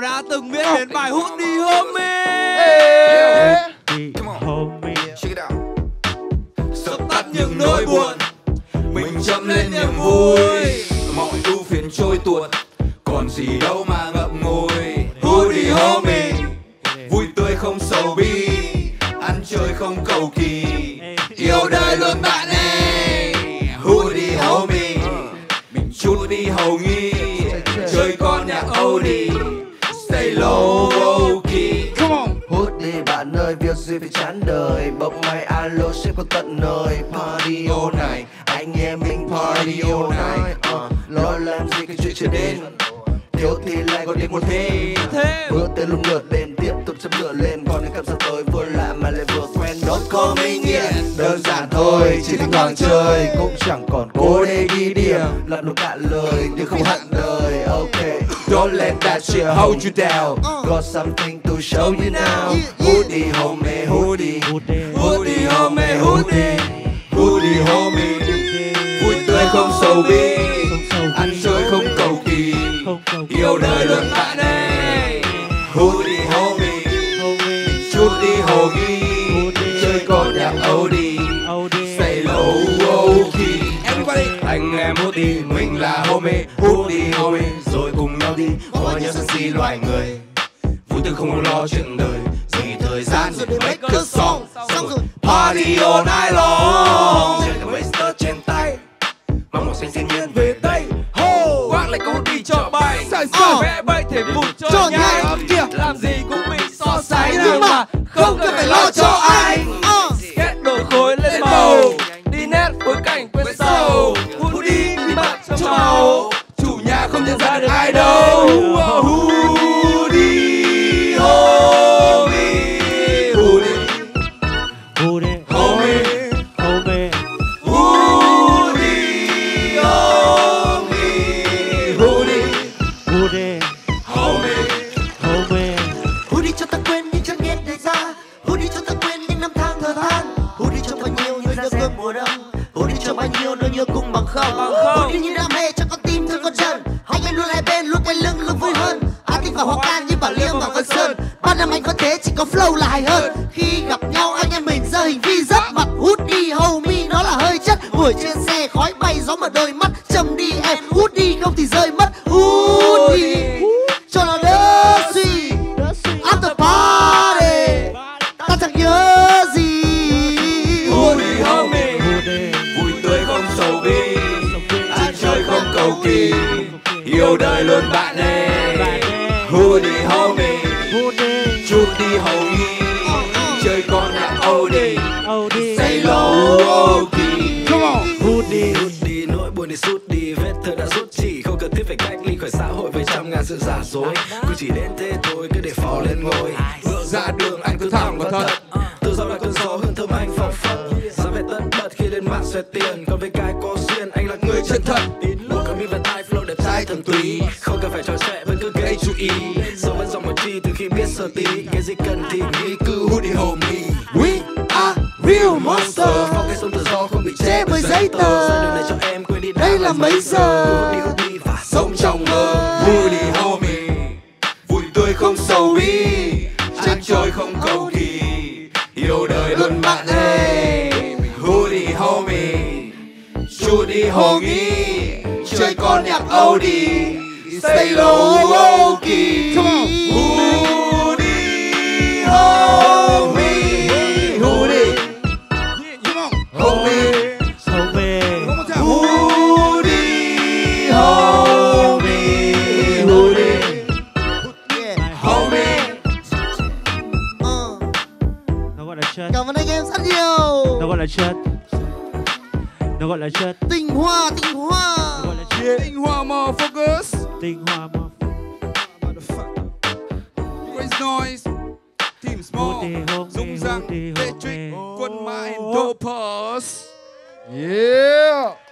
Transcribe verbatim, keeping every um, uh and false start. nào đã từng biết đến bài Hoodie Homies? Sập tắt những nỗi buồn, mình châm lên niềm vui. Mọi ưu phiền trôi tuột, còn gì đâu mà ngậm ngùi. Hoodie Homies, vui tươi không sầu bi, ăn chơi không cầu kỳ, yêu đời luôn bạn ơi. Hoodie Homies, mình chút đi hầu nghi, chơi con nhạc Oldie, stay low low key. Hoodie bạn ơi, việc gì phải chán đời, bỗng máy alo ship có tận nơi. Party all night, anh em mình party all night. uh, Lo làm gì cái chuyện chưa đến, thiếu thì lại còn đến một thế. Bước tới lúc lượt lên, tiếp tục chấp lửa lên. Còn những cảm giác tới vừa lạ mà lại vừa quen. Đốt có mình nghiện, đơn giản thôi, chỉ thỉnh thoảng chơi. Cũng chẳng còn cố để ghi điểm, lặn được cạn lời, nhưng không hẳn đời. Ok, don't let that shit hold you down, got something to show you now. Hoodie homie, hoodie, hoodie homie, hoodie, hoodie homie. Vui tươi không sầu bi, ăn chơi không cầu kỳ, yêu đời luôn bạn ơi. Hoodie homie, chút đi hồ nghi, chơi con nhạc Oldie, stay low low key. Anh em Hoodie, mình là homie, Hoodie homie, rồi cùng nhau đi hòa nhau sân si loài người. Vui tươi không lo chuyện đời, gì thời gian rồi để make a song, xong rồi party all night long. Chơi cái waster trên tay, mong màu xanh thiên nhiên về đây. Quang lại câu đi cho bay, vẽ bay thể vụt cho nhai. Làm gì cũng bị so sánh, nhưng mà không cần phải lo cho ai. Kết đổi khối lên màu, đi nét phối cảnh quên sâu. Hoodie đi bạn cho màu, chủ nhà không nhận ra được ai đâu. Hoodie homie, Hoodie Hoodie homie, homie Hoodie homie, Hoodie Hoodie homie, homie Hoodie cho ta quên những chẳng nghiên đại gia, Hoodie cho ta quên những năm tháng thờ than. Hoodie cho bao nhiêu người đã quên mùa đông, Hoodie cho bao nhiêu nỗi nhớ cũng bằng không. Hoodie như đam mê cho con tim thương con chân, anh em luôn hai bên luôn quay lưng luôn vui hơn. Anh thích vào Hoa Can như Bảo Liêm và Vân Sơn, ba năm anh có thế chỉ có flow là hài hơn. Khi gặp nhau anh em mình ra hình vi rất mặt, Hoodie homie nó là hơi chất. Ngồi trên xe khói bay gió mở đôi mắt, châm đi em Hoodie không thì rơi mất. Hoodie cho nó đỡ suy, after party ta chẳng nhớ gì. Hoodie homie, vui tươi không sầu bi, ăn chơi không cầu kỳ, yêu đời luôn bạn ơi. Hoodie homie, chút đi hầu nghi, chơi con nhạc Oldie, say low key. Hoodie, nỗi buồn thì sút đi, vết thơ đã rút chỉ, không cần thiết phải cách ly khỏi xã hội với trăm ngàn sự giả dối. Cứ chỉ đến thế thôi, cứ để phò lên ngồi. Bước ra đường anh cứ thẳng và thật, tự do là cơn gió hương thơm anh phảng phất. Giá về tất bật khi lên mạng xoẹt tiền, còn với cái có duyên anh là người chân thật. Một cặp mi và tai flow đẹp trai thần túy, không cần phải trò chuyện vẫn cứ gây chú ý. Giờ vẫn dòng một chi từ khi biết sơ tí, cái gì cần thì nghĩ cứ Hoodie homie. We are real monster, phong cách sống tự do không bị che bởi giấy tờ. Ra đường này cho em quên đi đây là mấy giờ, đi Hoodie và sống trong mơ. Hoodie homie, vui tươi không sầu bi, ăn chơi không cầu kỳ, yêu đời luôn bạn ơi. Hoodie homie, Hoodie homie, chơi con nhạc Oldie, stay low low key. Hoodie homie, Hoodie homie, Hoodie homie, Hoodie homie. Cảm ơn anh em rất nhiều. Nó gọi là chất, nó gọi là chất. Tinh Hoa, Tinh Hoa, Tinh Hoa more focus, Tinh Hoa more focus. Raise noise, Team Small, Dung Răng, Tetrix, Quân Mã and Dopers. Yeah.